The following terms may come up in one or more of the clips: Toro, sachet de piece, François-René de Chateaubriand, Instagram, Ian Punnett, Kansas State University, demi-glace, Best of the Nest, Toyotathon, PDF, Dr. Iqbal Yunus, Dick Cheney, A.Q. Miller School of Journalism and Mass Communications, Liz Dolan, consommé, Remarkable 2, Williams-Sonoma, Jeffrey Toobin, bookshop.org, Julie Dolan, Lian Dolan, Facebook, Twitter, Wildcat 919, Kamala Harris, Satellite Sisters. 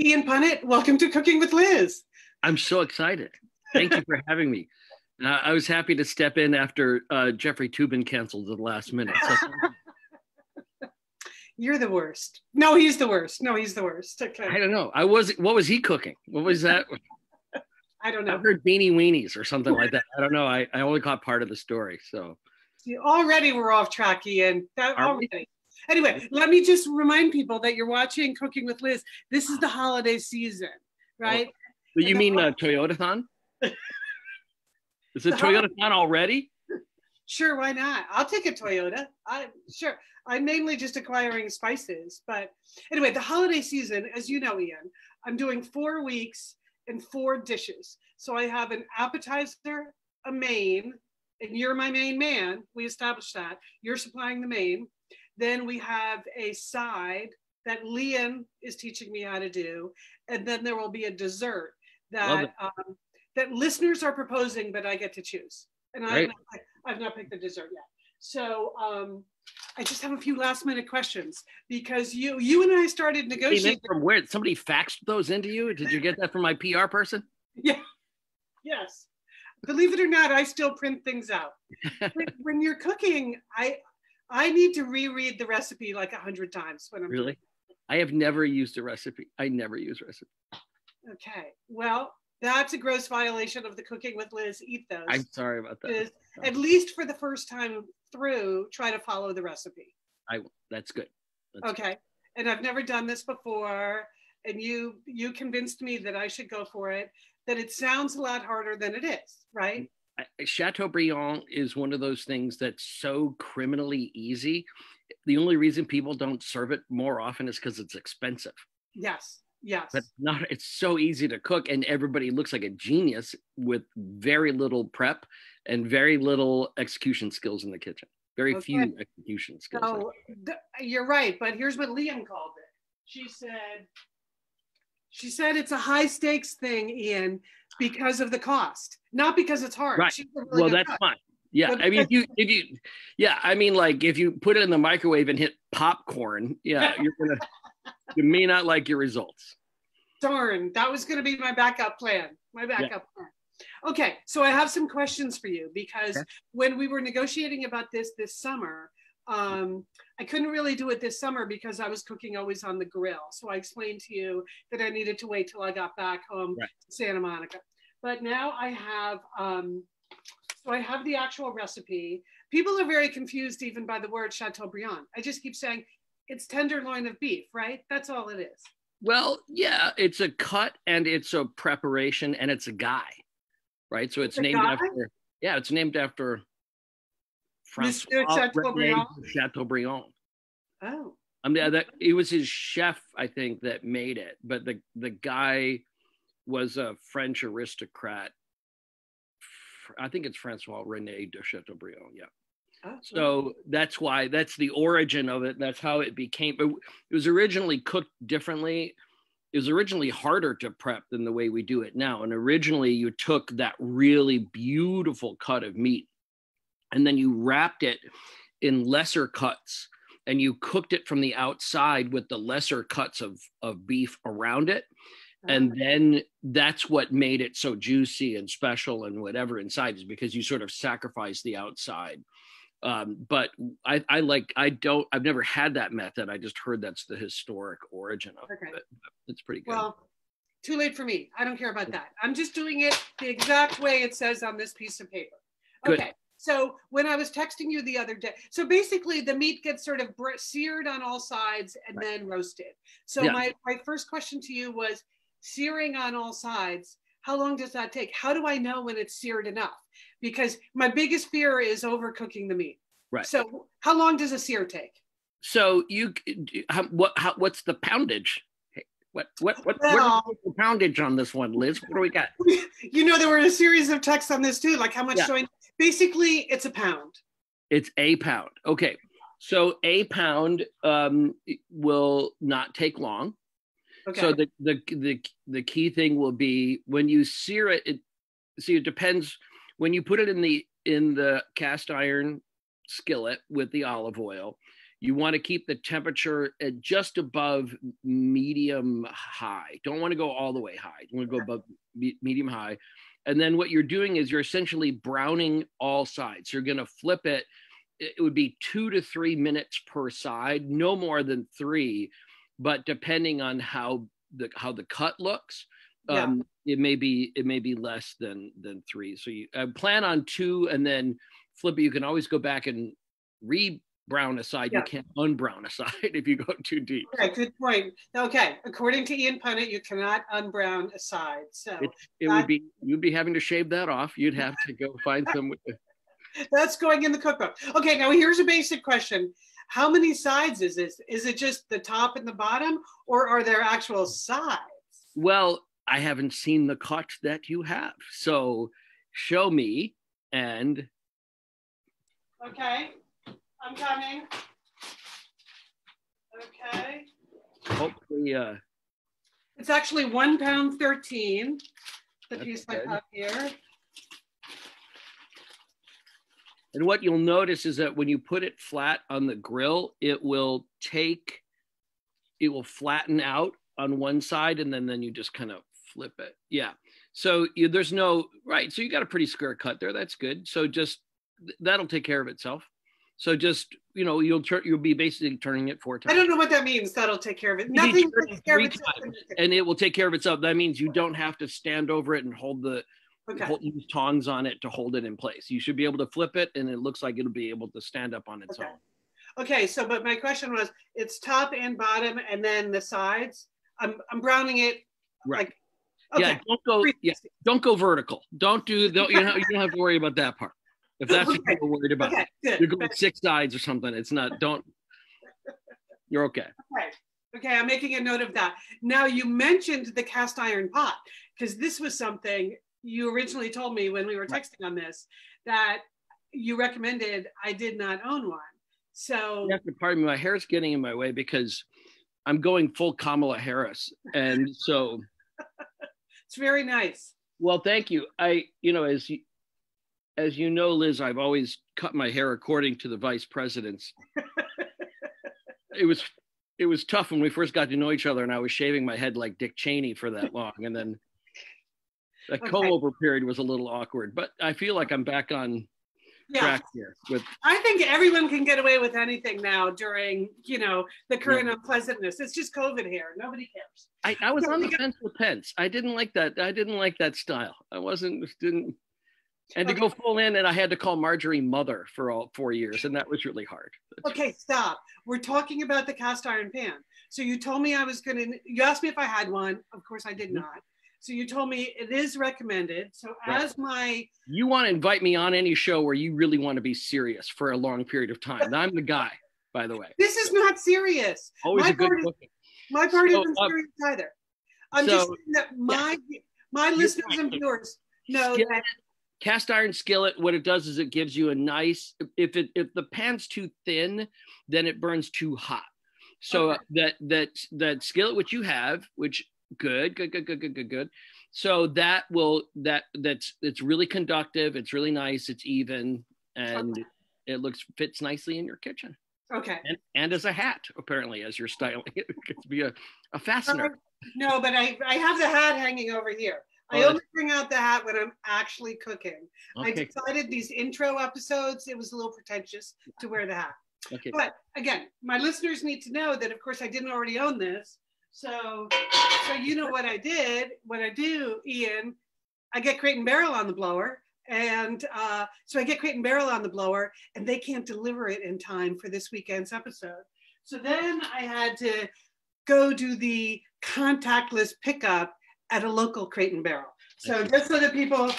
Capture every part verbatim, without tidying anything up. Ian Punnett, welcome to Cooking with Liz. I'm so excited. Thank you for having me. Uh, I was happy to step in after uh, Jeffrey Toobin canceled at the last minute. So. You're the worst. No, he's the worst. No, he's the worst. Okay. I don't know. I was. What was he cooking? What was that? I don't know. I've heard beanie weenies or something like that. I don't know. I, I only caught part of the story. So you already we're off track, Ian. That Are already. We? Anyway, let me just remind people that you're watching Cooking with Liz. This is the holiday season, right? Well, you mean uh, Toyotathon? Is it Toyotathon already? Sure, why not? I'll take a Toyota. I, sure. I'm mainly just acquiring spices. But anyway, the holiday season, as you know, Ian, I'm doing four weeks and four dishes. So I have an appetizer, a main, and you're my main man. We established that. You're supplying the main. Then we have a side that Lian is teaching me how to do. And then there will be a dessert that um, that listeners are proposing, but I get to choose. And I've not, I've not picked the dessert yet. So um, I just have a few last minute questions because you you and I started negotiating. From where? Somebody faxed those into you? Did you get that from my P R person? Yeah, yes. Believe it or not, I still print things out. when, when you're cooking, I, I need to reread the recipe like a hundred times when I'm really. Cooking. I have never used a recipe. I never use recipe. Okay, well, that's a gross violation of the Cooking with Liz ethos. I'm sorry about that. Is, at least for the first time through, try to follow the recipe. I will. That's good. That's okay, good. And I've never done this before, and you you convinced me that I should go for it. That it sounds a lot harder than it is, right? Mm-hmm. Chateaubriand is one of those things that's so criminally easy. The only reason people don't serve it more often is because it's expensive. Yes, yes. But not, it's so easy to cook and everybody looks like a genius with very little prep and very little execution skills in the kitchen. Very okay. few execution skills. So, you're right, but here's what Lian called it. She said, She said it's a high stakes thing, Ian, because of the cost, not because it's hard. Right. Really well, that's cook. Fine. Yeah, but I mean, if you, if you, yeah, I mean, like if you put it in the microwave and hit popcorn, yeah, you're gonna, you may not like your results. Darn, that was gonna be my backup plan. My backup yeah. plan. Okay, so I have some questions for you because okay. when we were negotiating about this this summer. Um, I couldn't really do it this summer because I was cooking always on the grill. So I explained to you that I needed to wait till I got back home right. to Santa Monica. But now I have, um, so I have the actual recipe. People are very confused even by the word Chateaubriand. I just keep saying it's tenderloin of beef, right? That's all it is. Well, yeah, it's a cut and it's a preparation and it's a guy, right? So it's, it's named after, yeah, it's named after François-René de Chateaubriand. Oh. I mean, that, it was his chef, I think, that made it. But the, the guy was a French aristocrat. I think it's François-René de Chateaubriand, yeah. Oh. So that's why, that's the origin of it. That's how it became. But it was originally cooked differently. It was originally harder to prep than the way we do it now. And originally you took that really beautiful cut of meat and then you wrapped it in lesser cuts and you cooked it from the outside with the lesser cuts of, of beef around it. And then that's what made it so juicy and special and whatever inside is because you sort of sacrifice the outside. Um, but I, I like, I don't, I've never had that method. I just heard that's the historic origin of okay. it. It's pretty good. Well, too late for me. I don't care about that. I'm just doing it the exact way it says on this piece of paper. Okay. Good. So when I was texting you the other day, so basically the meat gets sort of seared on all sides and right. then roasted. So yeah. my, my first question to you was searing on all sides, how long does that take? How do I know when it's seared enough? Because my biggest fear is overcooking the meat. Right. So how long does a sear take? So you, how, what, how, what's the poundage? What what what, well, what is the poundage on this one, Liz? What do we got? You know, there were a series of texts on this too, like how much yeah. do I, basically it's a pound. It's a pound. Okay. So a pound um, will not take long. Okay. So the, the the the key thing will be when you sear it, it see it depends when you put it in the in the cast iron skillet with the olive oil, You want to keep the temperature at just above medium high. Don't want to go all the way high. You want to go above me- medium high. And then what you're doing is you're essentially browning all sides. You're going to flip it. It would be two to three minutes per side, no more than three, but depending on how the how the cut looks, yeah. um, it may be it may be less than than three. So you uh, plan on two and then flip it. You can always go back and re. brown aside, yeah. You can't unbrown aside if you go too deep. Okay, good point. Okay, according to Ian Punnett, you cannot unbrown aside. So it, it would be you'd be having to shave that off. You'd have to go find some. That's going in the cookbook. Okay, now here's a basic question: how many sides is this? Is it just the top and the bottom, or are there actual sides? Well, I haven't seen the cut that you have, so show me. And okay. I'm coming. Okay. Hopefully, uh, it's actually one pound thirteen. The piece I have here. And what you'll notice is that when you put it flat on the grill, it will take, it will flatten out on one side, and then then you just kind of flip it. Yeah. So you, there's no right. So you got a pretty square cut there. That's good. So just that'll take care of itself. So just, you know, you'll turn, you'll be basically turning it four times. I don't know what that means. That'll take care of it. Nothing takes care of itself. And it will take care of itself. That means you don't have to stand over it and hold the okay. hold, use tongs on it to hold it in place. You should be able to flip it, and it looks like it'll be able to stand up on its okay. own. Okay. So, but my question was, it's top and bottom, and then the sides. I'm I'm browning it. Right. Like, okay. Yeah. Don't go. Yeah, don't go vertical. Don't do. Don't, you know. You don't have to worry about that part. If that's okay. what you're worried about, okay, you're going six sides or something. It's not, don't, you're okay. Okay. Okay, I'm making a note of that. Now you mentioned the cast iron pot, because this was something you originally told me when we were texting on this, that you recommended I did not own one. So. You have to pardon me, my hair's getting in my way because I'm going full Kamala Harris. And so. It's very nice. Well, thank you. I, you know, as you, As you know, Liz, I've always cut my hair according to the vice presidents. It was it was tough when we first got to know each other, and I was shaving my head like Dick Cheney for that long. And then the okay. comb-over period was a little awkward, but I feel like I'm back on yeah. track here. With I think everyone can get away with anything now during, you know, the current yeah. unpleasantness. It's just COVID hair. Nobody cares. I, I was on the fence with Pence. I didn't like that. I didn't like that style. I wasn't, didn't. And to okay. go full in, and I had to call Marjorie mother for all four years, and that was really hard. That's okay, right. Stop. We're talking about the cast iron pan. So you told me I was gonna, you asked me if I had one. Of course I did not. So you told me it is recommended. So right. as my- You wanna invite me on any show where you really wanna be serious for a long period of time. I'm the guy, by the way. This is not serious. Always my a good book. My part so, isn't um, serious either. I'm so, just saying that my, yeah. my listeners and viewers know Skip. that cast iron skillet, what it does is it gives you a nice, if it if the pan's too thin, then it burns too hot. So okay. that that that skillet which you have, which good, good, good, good, good, good, good. So that will that that's it's really conductive, it's really nice, it's even, and okay. it looks fits nicely in your kitchen. Okay. And, and as a hat, apparently, as you're styling it, it could be a, a fastener. Uh, no, but I, I have the hat hanging over here. I only bring out the hat when I'm actually cooking. Okay. I decided these intro episodes, it was a little pretentious to wear the hat. Okay. But again, my listeners need to know that, of course, I didn't already own this. So, so you know what I did, what I do, Ian, I get Crate and Barrel on the blower. And uh, so I get Crate and Barrel on the blower, and they can't deliver it in time for this weekend's episode. So then I had to go do the contactless pickup at a local Crate and Barrel. So just so that people,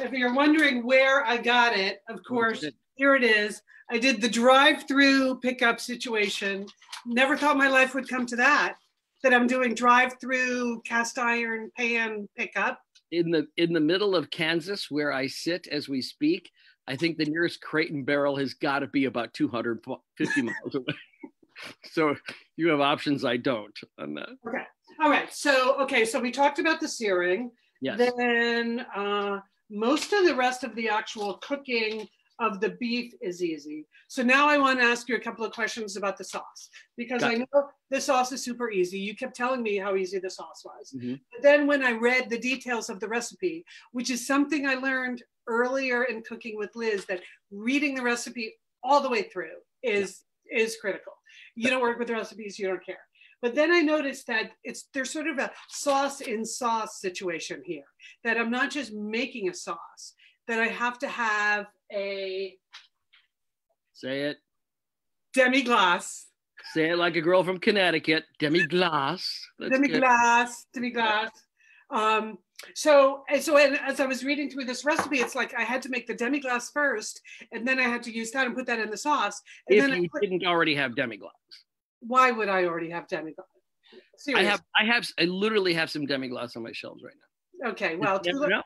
if you're wondering where I got it, of course, here it is. I did the drive-through pickup situation. Never thought my life would come to that, that I'm doing drive-through cast iron pan pickup. In the, in the middle of Kansas, where I sit as we speak, I think the nearest Crate and Barrel has got to be about two hundred fifty miles away. So you have options I don't on that. Okay. All right. So, okay. So we talked about the searing. Yes. Then uh, most of the rest of the actual cooking of the beef is easy. So now I want to ask you a couple of questions about the sauce, because gotcha. I know the sauce is super easy. You kept telling me how easy the sauce was. Mm-hmm. But then when I read the details of the recipe, which is something I learned earlier in Cooking with Liz, that reading the recipe all the way through is, yeah. is critical. You don't work with recipes, you don't care. But then I noticed that it's there's sort of a sauce in sauce situation here, that I'm not just making a sauce, that I have to have a... Say it. Demi-glace. Say it like a girl from Connecticut. Demi-glace. Demi-glace, demi-glace. Um, so, and so and as I was reading through this recipe, it's like I had to make the demi-glace first, and then I had to use that and put that in the sauce. And if then you put, didn't already have demi-glace. Why would I already have demi-glace? Seriously. I have, I have, I literally have some demi-glace on my shelves right now. Okay, well, too, la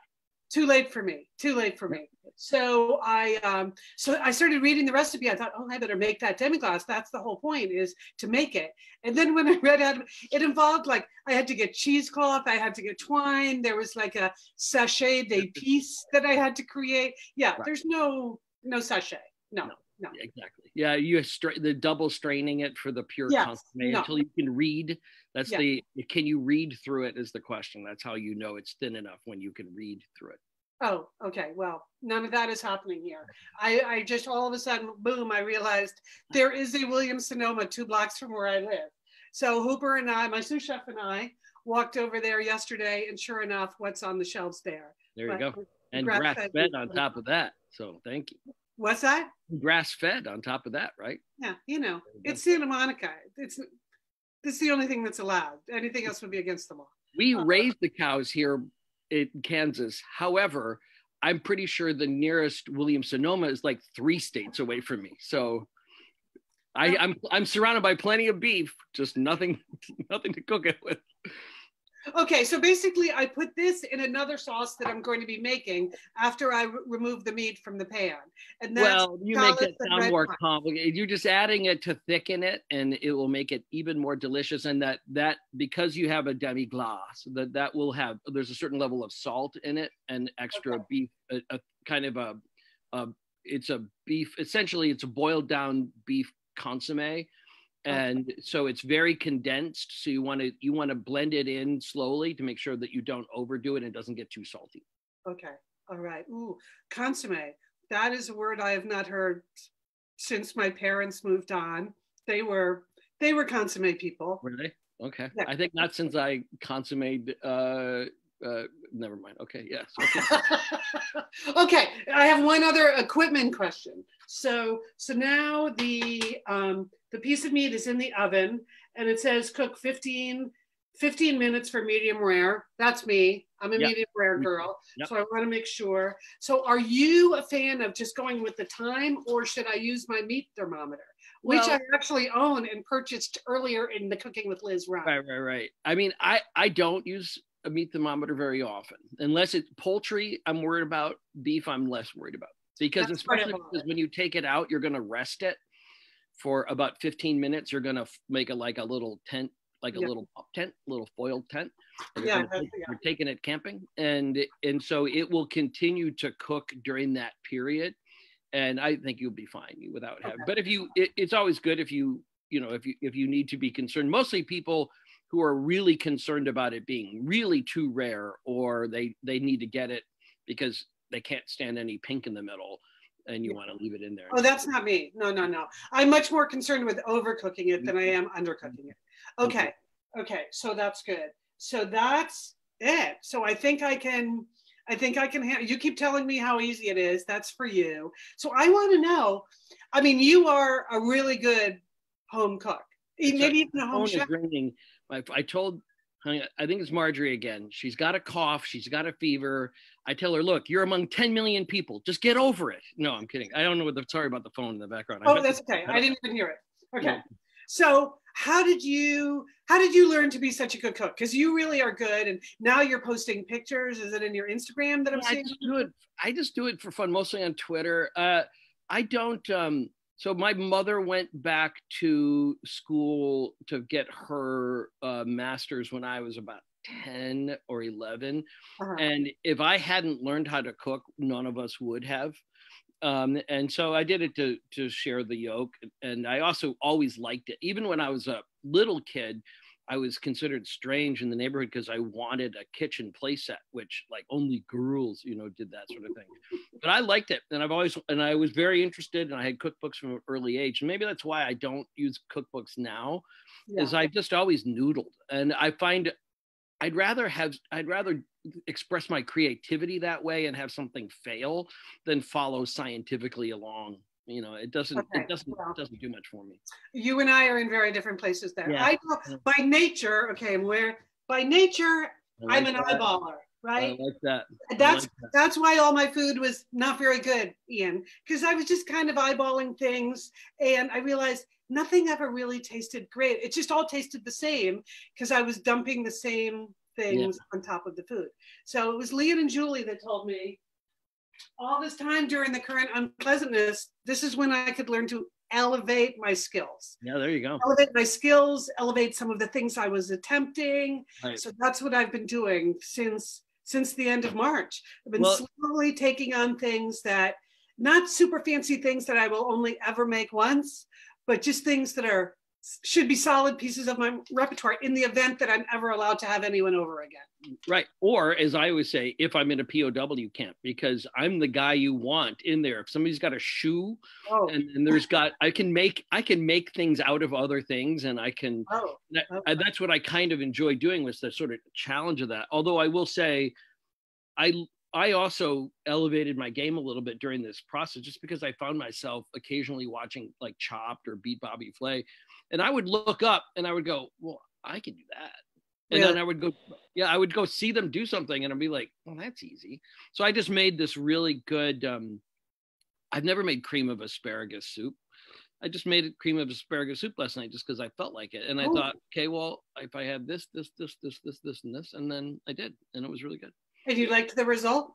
too late for me. Too late for me. So I, um, so I started reading the recipe. I thought, oh, I better make that demi-glace. That's the whole point, is to make it. And then when I read out, it involved like I had to get cheesecloth. I had to get twine. There was like a sachet de piece that I had to create. Yeah, right. There's no no sachet. No. no. No. Exactly. Yeah, you the double straining it for the pure yes. consommé no. until you can read. That's yeah. the can you read through it is the question. That's how you know it's thin enough, when you can read through it. Oh, okay. Well, none of that is happening here. I, I just all of a sudden, boom! I realized there is a Williams-Sonoma two blocks from where I live. So Hooper and I, my sous chef and I, walked over there yesterday, and sure enough, what's on the shelves there? There but you go. And grass-fed on top of that. So thank you. What's that? Grass-fed on top of that, right? Yeah, you know, it's Santa Monica. It's this is the only thing that's allowed. Anything else would be against the law. We uh, raise the cows here in Kansas. However, I'm pretty sure the nearest Williams-Sonoma is like three states away from me. So I, I'm I'm surrounded by plenty of beef, just nothing nothing to cook it with. Okay, so basically I put this in another sauce that I'm going to be making after I remove the meat from the pan. And that's well, you make it sound more complicated. You're just adding it to thicken it, and it will make it even more delicious. And that, that because you have a demi-glace, that, that will have, there's a certain level of salt in it and extra okay. beef, a, a kind of a, a, it's a beef, essentially it's a boiled down beef consommé. And so it's very condensed. So you want to you want to blend it in slowly to make sure that you don't overdo it and it doesn't get too salty. Okay. All right. Ooh, consommé. That is a word I have not heard since my parents moved on. They were they were consommé people. Were they? Okay. Yeah. I think not since I consummated. Uh, uh, never mind. Okay. Yes. Okay. Okay. I have one other equipment question. So so now the um, the piece of meat is in the oven, and it says cook fifteen, fifteen minutes for medium rare. That's me. I'm a yep. medium rare girl. Yep. So I want to make sure. So are you a fan of just going with the time, or should I use my meat thermometer, which well, I actually own and purchased earlier in the Cooking with Liz round? Right, right, right. I mean, I, I don't use a meat thermometer very often, unless it's poultry. I'm worried about beef. I'm less worried about. Because That's especially because when you take it out, you're going to rest it for about fifteen minutes. You're going to make it like a little tent, like a yeah. little tent, little foil tent. You're yeah, yeah. You're taking it camping. And, and so it will continue to cook during that period. And I think you'll be fine without having, okay. but if you, it, it's always good if you, you know, if you, if you need to be concerned, mostly people who are really concerned about it being really too rare, or they, they need to get it because they can't stand any pink in the middle, and you yeah. want to leave it in there. Oh, that's not me. No, no, no. I'm much more concerned with overcooking it than I am undercooking it. Okay. Okay. So that's good. So that's it. So I think I can, I think I can, ha you keep telling me how easy it is. That's for you. So I want to know, I mean, you are a really good home cook. Maybe so even a home chef. I, I told, I think it's Marjorie again. She's got a cough. She's got a fever. I tell her, look, you're among ten million people. Just get over it. No, I'm kidding. I don't know what the, sorry about the phone in the background. Oh, that's okay. I didn't even hear it. Okay. Yeah. So how did you, how did you learn to be such a good cook? Because you really are good. And now you're posting pictures. Is it in your Instagram that I'm yeah, seeing? I just do it, I just do it for fun, mostly on Twitter. Uh, I don't, um, so my mother went back to school to get her uh, master's when I was about ten or eleven. Uh-huh. And if I hadn't learned how to cook, none of us would have. Um, and so I did it to, to share the yoke. And I also always liked it. Even when I was a little kid, I was considered strange in the neighborhood because I wanted a kitchen playset, which like only girls, you know, did that sort of thing. But I liked it, and I've always, and I was very interested, and I had cookbooks from an early age. And maybe that's why I don't use cookbooks now, yeah. is I just always noodled, and I find I'd rather have, I'd rather express my creativity that way and have something fail than follow scientifically along. You know, it doesn't, okay. it doesn't, well, it doesn't do much for me. You and I are in very different places there. Yeah. I do, by nature, okay, we're, by nature, like I'm an that. eyeballer, right? I like that. I that's, like that. That's why all my food was not very good, Ian, because I was just kind of eyeballing things. And I realized nothing ever really tasted great. It just all tasted the same because I was dumping the same things yeah. on top of the food. So it was Lian and Julie that told me, all this time during the current unpleasantness, this is when I could learn to elevate my skills. Yeah, there you go. Elevate my skills, elevate some of the things I was attempting. Right. So that's what I've been doing since since the end of March. I've been well, slowly taking on things that, not super fancy things that I will only ever make once, but just things that are should be solid pieces of my repertoire in the event that I'm ever allowed to have anyone over again. Right. Or as I always say, if I'm in a P O W camp, because I'm the guy you want in there. If somebody's got a shoe oh. and, and there's got, I can make, I can make things out of other things, and I can, oh. that, okay. I, that's what I kind of enjoy doing, was the sort of challenge of that. Although I will say, I, I also elevated my game a little bit during this process, just because I found myself occasionally watching like Chopped or Beat Bobby Flay. And I would look up and I would go, well, I can do that. And yeah. then I would go, yeah, I would go see them do something, and I'd be like, well, that's easy. So I just made this really good, um, I've never made cream of asparagus soup. I just made cream of asparagus soup last night just because I felt like it. And I oh. thought, okay, well, if I had this, this, this, this, this, this, and this, and then I did, and it was really good. And you liked the result?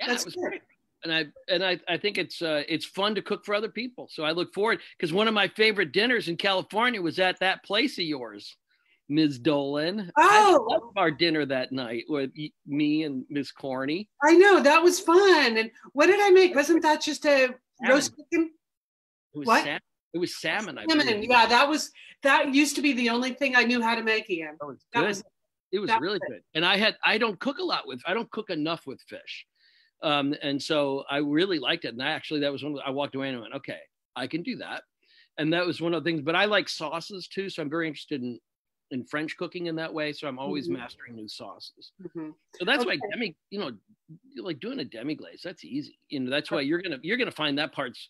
Yeah, that's it was good. Great. And I and I, I think it's uh, it's fun to cook for other people. So I look forward, because one of my favorite dinners in California was at that place of yours, Miz Dolan. Oh, I loved our dinner that night with me and Miz Corney. I know, that was fun. And what did I make? Wasn't that just a salmon. roast chicken? It was what? Salmon. It was salmon. I salmon. Yeah, that was that used to be the only thing I knew how to make, Ian. That was good. That was, it was really was good. And I had I don't cook a lot with I don't cook enough with fish. Um, and so I really liked it. And I actually, that was one of the, I walked away and I went, okay, I can do that. And that was one of the things, but I like sauces too. So I'm very interested in, in French cooking in that way. So I'm always mm-hmm. mastering new sauces. Mm-hmm. So that's okay. why demi, you know, like doing a demi-glace, that's easy. You know, that's why you're going to, you're going to find that part's,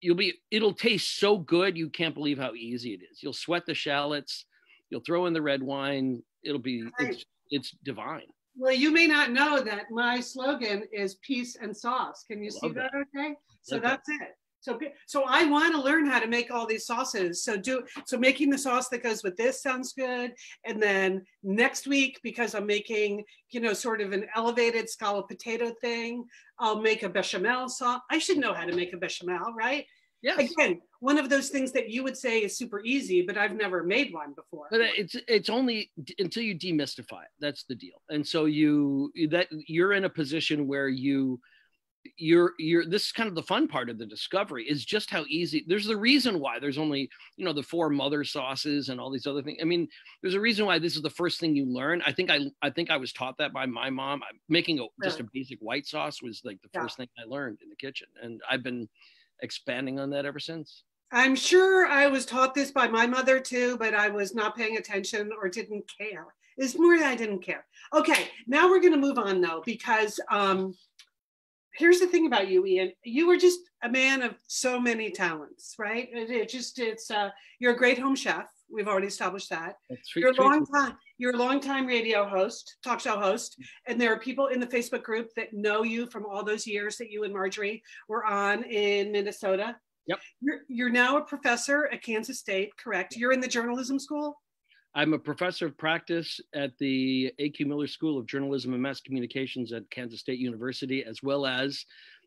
you'll be, it'll taste so good. You can't believe how easy it is. You'll sweat the shallots, you'll throw in the red wine. It'll be, right. it's, it's divine. Well, you may not know that my slogan is peace and sauce. Can you see that, that okay? So okay. that's it. So so I want to learn how to make all these sauces. So do so making the sauce that goes with this sounds good. And then next week, because I'm making, you know, sort of an elevated scalloped potato thing, I'll make a bechamel sauce. I should know how to make a bechamel, right? Yes. Again, one of those things that you would say is super easy, but I've never made one before. But it's it's only until you demystify it. That's the deal. And so you that you're in a position where you you're you're this is kind of the fun part of the discovery, is just how easy. There's the reason why there's only, you know, the four mother sauces and all these other things. I mean, there's a reason why this is the first thing you learn. I think I I think I was taught that by my mom. I'm making a, just a basic white sauce was like the yeah. first thing I learned in the kitchen, and I've been expanding on that ever since. I'm sure I was taught this by my mother too, but I was not paying attention or didn't care. It's more that I didn't care. Okay, now we're gonna move on though, because um, here's the thing about you, Ian. You were just a man of so many talents, right? It, it just, it's, uh, you're a great home chef. We've already established that. That's you're, a long time, you're a longtime radio host, talk show host, and there are people in the Facebook group that know you from all those years that you and Marjorie were on in Minnesota. Yep. You're, you're now a professor at Kansas State, correct? Yep. You're in the journalism school? I'm a professor of practice at the A Q Miller School of Journalism and Mass Communications at Kansas State University, as well as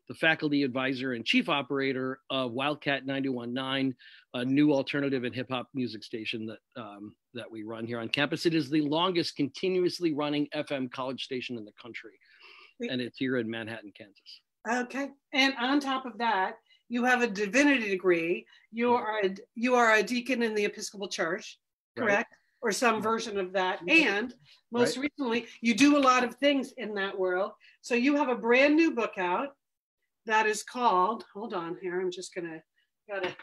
the faculty advisor and chief operator of Wildcat nine one nine, a new alternative and hip hop music station that um, that we run here on campus. It is the longest continuously running F M college station in the country, and it's here in Manhattan, Kansas. Okay, and on top of that, you have a divinity degree. You are a, you are a deacon in the Episcopal Church, correct? Right. Or some version of that. And most right. recently, you do a lot of things in that world. So you have a brand new book out that is called, hold on here, I'm just gonna, gotta,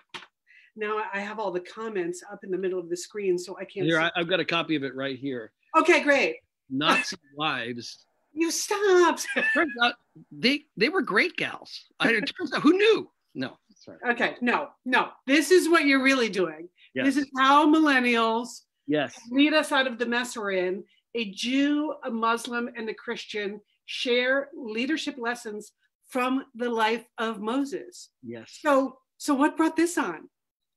now I have all the comments up in the middle of the screen, so I can't here, see. I've got a copy of it right here. Okay, great. Nazi Wives. You stopped. Turns out they, they were great gals. I, it turns out, who knew? No, sorry. Okay, no, no. This is what you're really doing. Yes. This is how millennials yes. lead us out of the mess we're in. A Jew, a Muslim, and a Christian share leadership lessons from the life of Moses. Yes. So, so what brought this on?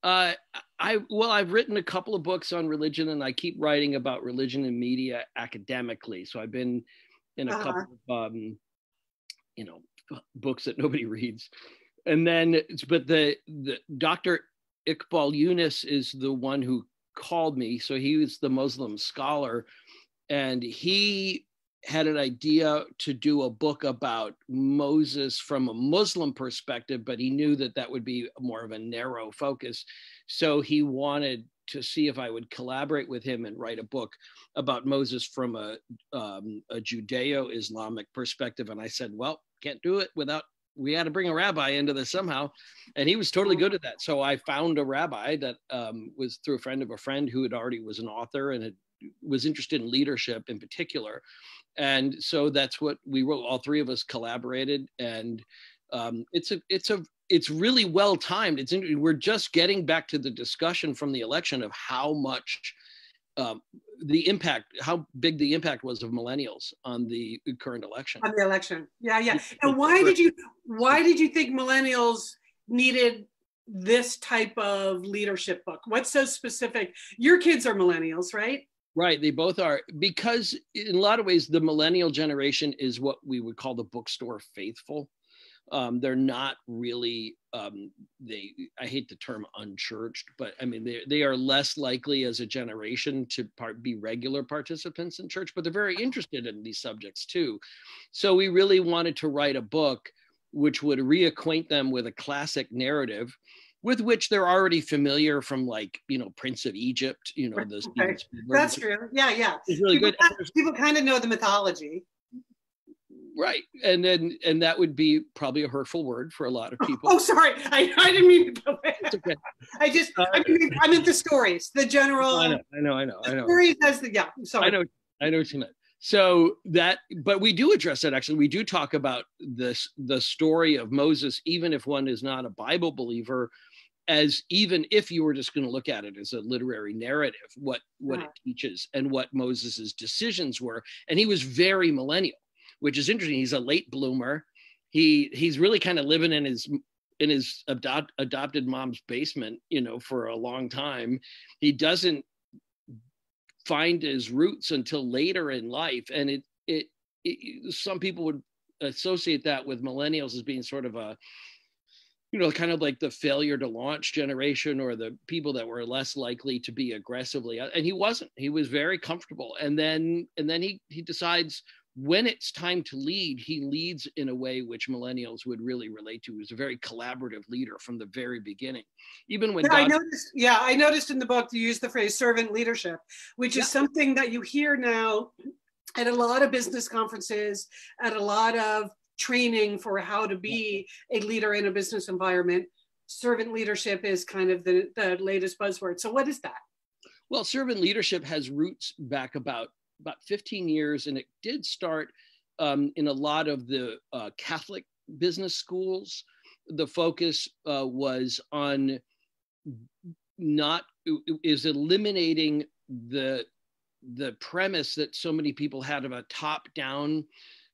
Uh, I well, I've written a couple of books on religion, and I keep writing about religion and media academically. So I've been in a uh-huh. couple of, um, you know, books that nobody reads. And then, but the, the Doctor Iqbal Yunus is the one who called me. So he was the Muslim scholar, and he had an idea to do a book about Moses from a Muslim perspective, but he knew that that would be more of a narrow focus. So he wanted to see if I would collaborate with him and write a book about Moses from a, um, a Judeo-Islamic perspective. And I said, well, can't do it without, we had to bring a rabbi into this somehow. And he was totally good at that. So I found a rabbi that um, was through a friend of a friend who had already was an author and had, was interested in leadership in particular. And so that's what we wrote. All three of us collaborated, and um, it's a, it's a, it's really well timed. It's in, we're just getting back to the discussion from the election of how much um, the impact, how big the impact was of millennials on the current election. On the election, yeah, yeah. And why did you, why did you think millennials needed this type of leadership book? What's so specific? Your kids are millennials, right? Right, they both are, because in a lot of ways, the millennial generation is what we would call the bookstore faithful. Um, they're not really, um, they, I hate the term unchurched, but I mean, they, they are less likely as a generation to part, be regular participants in church, but they're very interested in these subjects too. So we really wanted to write a book which would reacquaint them with a classic narrative with which they're already familiar from, like, you know, Prince of Egypt, you know, those okay. That's true. Yeah, yeah. It's really people good. Kind of, people kind of know the mythology. Right. And then, and that would be probably a hurtful word for a lot of people. Oh, sorry. I, I didn't mean to go there. It's okay. I just, uh, I, mean, I meant the stories, the general. I know, I know, I know. I know. Stories as the, yeah, sorry. I know, I know what you meant. So that, but we do address that actually. We do talk about this, the story of Moses, even if one is not a Bible believer, as even if you were just going to look at it as a literary narrative, what, what yeah. it teaches and what Moses's decisions were. And he was very millennial, which is interesting. He's a late bloomer. He, he's really kind of living in his, in his adopt, adopted mom's basement, you know, for a long time. He doesn't find his roots until later in life. And it, it, it some people would associate that with millennials as being sort of a, you know, kind of like the failure to launch generation, or the people that were less likely to be aggressively. And he wasn't, he was very comfortable. And then, and then he, he decides when it's time to lead, he leads in a way which millennials would really relate to. He was a very collaborative leader from the very beginning. Even when- yeah, God I noticed, yeah, I noticed in the book, you use the phrase servant leadership, which yeah. is something that you hear now at a lot of business conferences, at a lot of training for how to be a leader in a business environment. Servant leadership is kind of the, the latest buzzword. So what is that? Well, servant leadership has roots back about, about fifteen years, and it did start um, in a lot of the uh, Catholic business schools. The focus uh, was on not, is eliminating the, the premise that so many people had of a top-down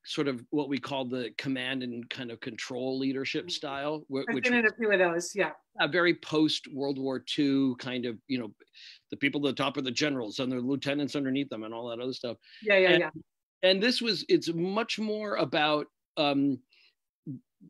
sort of what we call the command and kind of control leadership style. Which I've been in a few of those, yeah. A very post-World War Two kind of, you know, the people at the top are the generals and their lieutenants underneath them and all that other stuff. Yeah, yeah, and, yeah. And this was, it's much more about um,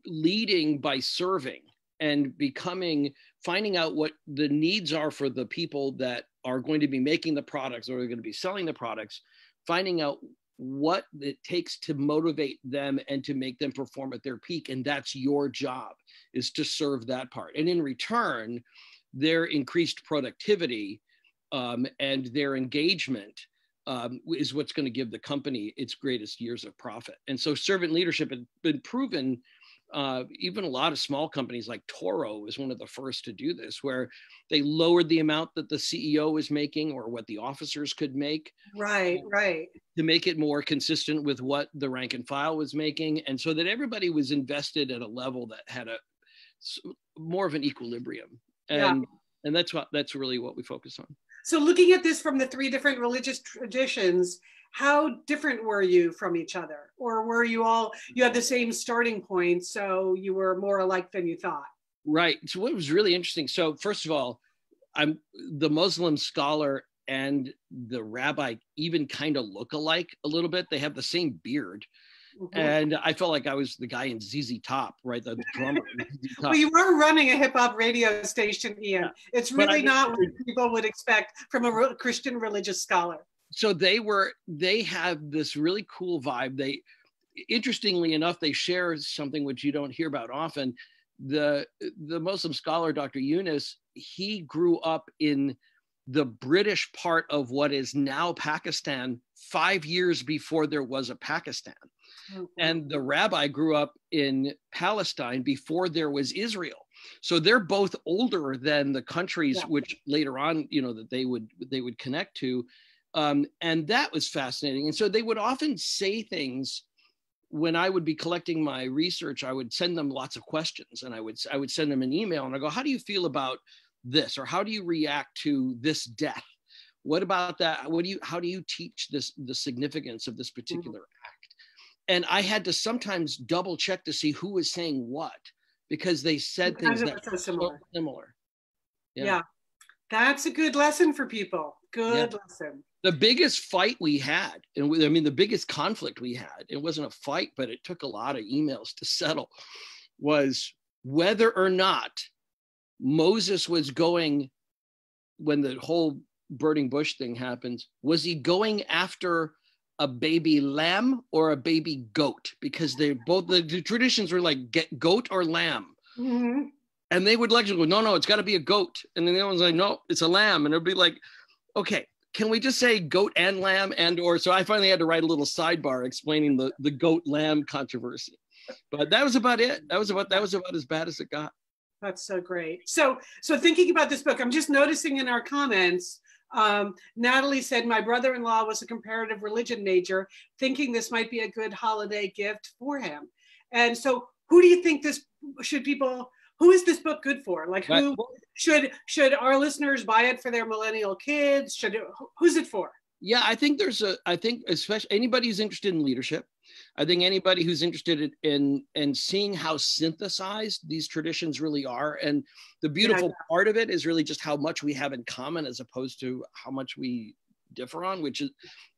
leading by serving and becoming, finding out what the needs are for the people that are going to be making the products or are going to be selling the products, finding out what it takes to motivate them and to make them perform at their peak. And that's your job, is to serve that part. And in return, their increased productivity um, and their engagement um, is what's going to give the company its greatest years of profit. And so servant leadership has been proven. Uh, even a lot of small companies like Toro was one of the first to do this, where they lowered the amount that the C E O was making or what the officers could make. Right, right. To make it more consistent with what the rank and file was making. And so that everybody was invested at a level that had a more of an equilibrium. And, yeah. and that's what, that's really what we focus on. So looking at this from the three different religious traditions, how different were you from each other? Or were you all, you had the same starting point, so you were more alike than you thought? Right, so what was really interesting, so first of all, I'm the Muslim scholar and the rabbi even kind of look alike a little bit. They have the same beard. Mm-hmm. And I felt like I was the guy in Z Z Top, right? The drummer. Top. Well, you were running a hip hop radio station, Ian. Yeah. It's really I, not what people would expect from a re- Christian religious scholar. So they were, they have this really cool vibe. They, interestingly enough, they share something which you don't hear about often. The, the Muslim scholar, Doctor Yunus, he grew up in the British part of what is now Pakistan, five years before there was a Pakistan. Mm-hmm. And the rabbi grew up in Palestine before there was Israel. So they're both older than the countries, yeah. which later on, you know, that they would, they would connect to. Um, and that was fascinating. And so they would often say things. When I would be collecting my research, I would send them lots of questions, and I would, I would send them an email and I go, how do you feel about this? Or how do you react to this death? What about that? What do you, how do you teach this, the significance of this particular mm-hmm. act? And I had to sometimes double check to see who was saying what, because they said because things that were similar. So similar. Yeah. yeah, that's a good lesson for people. Good yeah. lesson. The biggest fight we had, and we, I mean, the biggest conflict we had, it wasn't a fight, but it took a lot of emails to settle, was whether or not Moses was going, when the whole burning bush thing happens, was he going after a baby lamb or a baby goat? Because they both, the, the traditions were like, get goat or lamb. Mm-hmm. And they would lecture, go, no, no, it's got to be a goat. And then the other one's like, no, it's a lamb. And it'd be like, okay, can we just say goat and lamb and or? So I finally had to write a little sidebar explaining the, the goat lamb controversy. But that was about it. That was about, that was about as bad as it got. That's so great. So, so thinking about this book, I'm just noticing in our comments, Um, Natalie said, my brother-in-law was a comparative religion major, thinking this might be a good holiday gift for him. And so who do you think this should people, who is this book good for? Like who should, should our listeners buy it for their millennial kids? Should it, who's it for? Yeah, I think there's a, I think especially anybody who's interested in leadership. I think anybody who's interested in, in, in seeing how synthesized these traditions really are. And the beautiful yeah, part of it is really just how much we have in common as opposed to how much we differ on, which is,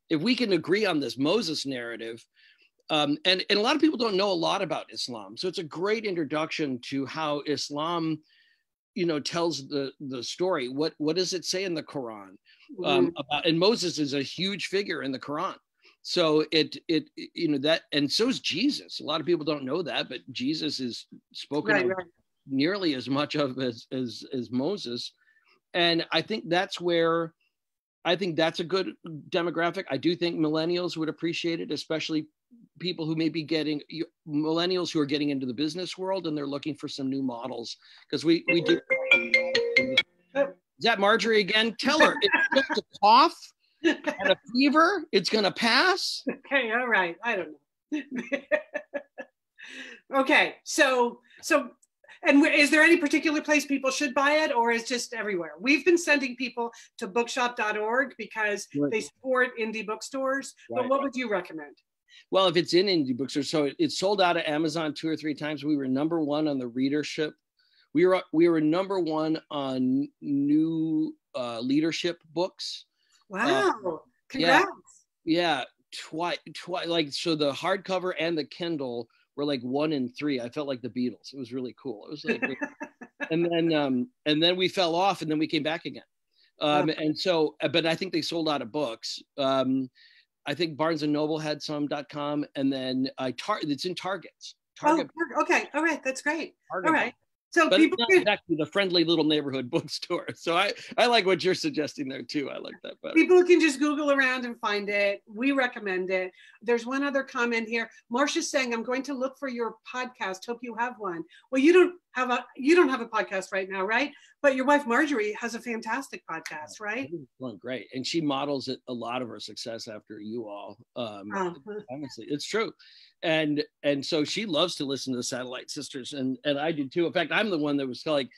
if we can agree on this Moses narrative, um, and, and a lot of people don't know a lot about Islam. So it's a great introduction to how Islam, you know, tells the, the story. What, what does it say in the Quran? Um, about, and Moses is a huge figure in the Quran. So it, it, you know, that, and so is Jesus. A lot of people don't know that, but Jesus is spoken right, right. nearly as much of as, as, as Moses. And I think that's where, I think that's a good demographic. I do think millennials would appreciate it, especially people who may be getting, millennials who are getting into the business world and they're looking for some new models. Because we, we do. Is that Marjorie again? Tell her, it's just a cough. And a fever, it's gonna pass. Okay, all right. I don't know. Okay, so so, and is there any particular place people should buy it, or is just everywhere? We've been sending people to bookshop dot org because right. they support indie bookstores. Right. But what would you recommend? Well, if it's in indie bookstores, so it, it sold out at Amazon two or three times. We were number one on the readership. We were we were number one on new uh, leadership books. Wow, um, congrats. Yeah, yeah. twice, twi- like, so the hardcover and the Kindle were like one and three. I felt like the Beatles. It was really cool. It was like, and then um, and then we fell off and then we came back again. Um, wow. And so, but I think they sold out of books. Um, I think Barnes and Noble had some .com, and then I tar it's in Targets. Target. Oh, okay, all right, that's great. Target. All right, so but people it's not exactly the friendly little neighborhood bookstore. So I I like what you're suggesting there too. I like that better. People can just Google around and find it. We recommend it. There's one other comment here. Marcia's saying, "I'm going to look for your podcast. Hope you have one." Well, you don't have a you don't have a podcast right now, right? But your wife Marjorie has a fantastic podcast, right? Well, great, and she models it, a lot of her success after you all. Um, uh-huh. Honestly, it's true. And and so she loves to listen to the Satellite Sisters, and and I do too. In fact, I'm the one that was like,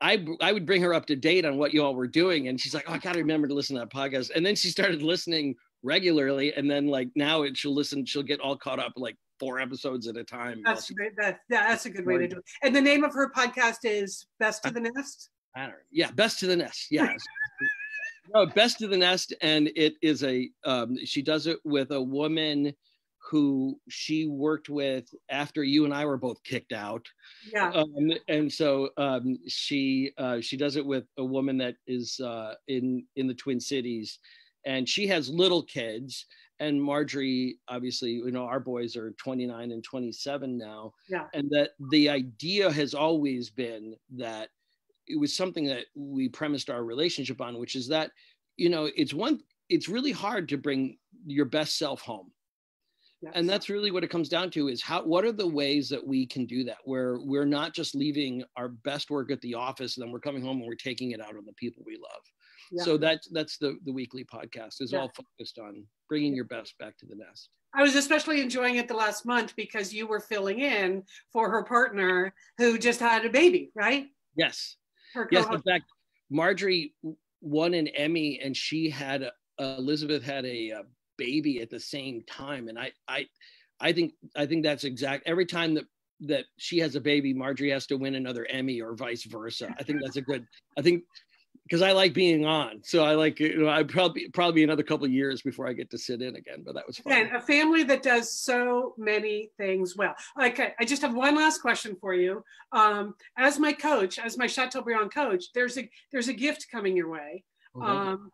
I I would bring her up to date on what you all were doing, and she's like, oh, I gotta remember to listen to that podcast. And then she started listening regularly, and then like now it, she'll listen, she'll get all caught up like four episodes at a time. That's she, that, yeah, that's a good way to do it. And the name of her podcast is Best of the Nest. I don't know. Yeah, Best of the Nest. Yeah. No, Best of the Nest, and it is a um, she does it with a woman who she worked with after you and I were both kicked out. Yeah. Um, and so um, she uh, she does it with a woman that is uh, in in the Twin Cities, and she has little kids. And Marjorie, obviously, you know, our boys are twenty-nine and twenty-seven now. Yeah. And that the idea has always been that it was something that we premised our relationship on, which is that, you know, it's one, it's really hard to bring your best self home. Yes. And that's really what it comes down to is how, what are the ways that we can do that where we're not just leaving our best work at the office and then we're coming home and we're taking it out on the people we love. Yeah. So that, that's the, the weekly podcast is yeah. all focused on bringing your best back to the nest. I was especially enjoying it the last month because you were filling in for her partner who just had a baby, right? Yes. Her yes, in fact, Marjorie won an Emmy and she had, a, uh, Elizabeth had a, a baby at the same time. And I, I, I think, I think that's exact. Every time that, that she has a baby, Marjorie has to win another Emmy or vice versa. I think that's a good, I think, because I like being on. So I like, you know, I probably, probably another couple of years before I get to sit in again, but that was fun. Again, a family that does so many things well. Okay, I just have one last question for you. Um, as my coach, as my Chateaubriand coach, there's a, there's a gift coming your way. Mm-hmm. um,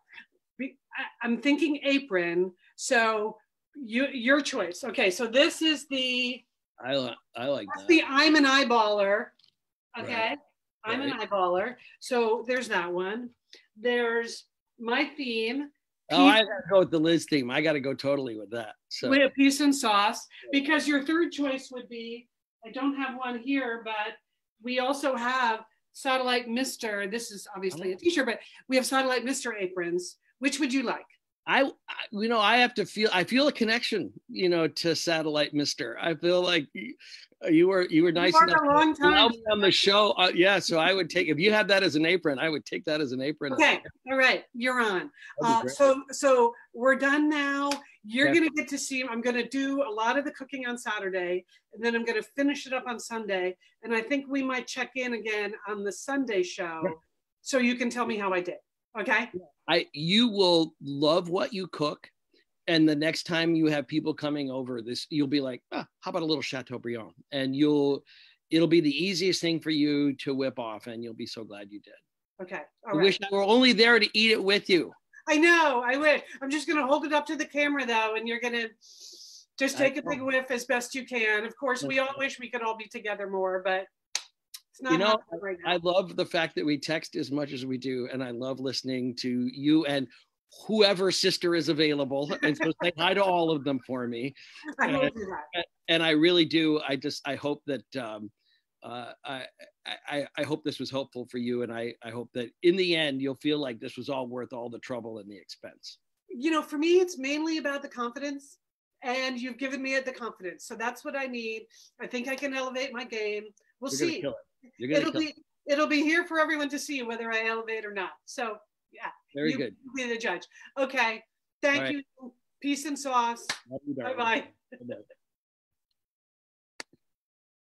I'm thinking apron. So you, your choice. Okay, so this is the, I, li I like that's that. the I'm an eyeballer, okay? Right. I'm an eyeballer. So there's that one. There's my theme. Oh, I gotta go with the Liz theme. I gotta go totally with that. So. With a piece and sauce, because your third choice would be, I don't have one here, but we also have Satellite Mister. This is obviously a t-shirt, but we have Satellite Mister aprons. Which would you like? I, you know, I have to feel, I feel a connection, you know, to Satellite Mister. I feel like you, you were, you were nice you enough a long to time. on the show. Uh, yeah. So I would take, if you had that as an apron, I would take that as an apron. Okay. All right. You're on. Uh, so, so we're done now. You're yeah. going to get to see, I'm going to do a lot of the cooking on Saturday, and then I'm going to finish it up on Sunday. And I think we might check in again on the Sunday show. Yeah. So you can tell me how I did. Okay. I, you will love what you cook. And the next time you have people coming over this, you'll be like, ah, how about a little Chateaubriand? And you'll, it'll be the easiest thing for you to whip off. And you'll be so glad you did. Okay. All right. I wish I were only there to eat it with you. I know. I wish. I'm just going to hold it up to the camera though. And you're going to just take I, a big whiff as best you can. Of course, we all wish we could all be together more, but you know, right I love the fact that we text as much as we do, and I love listening to you and whoever sister is available. And so say hi to all of them for me. I and, do that. and I really do. I just I hope that um, uh, I, I I hope this was helpful for you, and I I hope that in the end you'll feel like this was all worth all the trouble and the expense. You know, for me, it's mainly about the confidence, and you've given me the confidence, so that's what I need. I think I can elevate my game. We'll You're see. You're it'll be it. it'll be here for everyone to see whether I elevate or not. So yeah, very you good. Be the judge. Okay, thank right. you. Peace and sauce. Bye bye.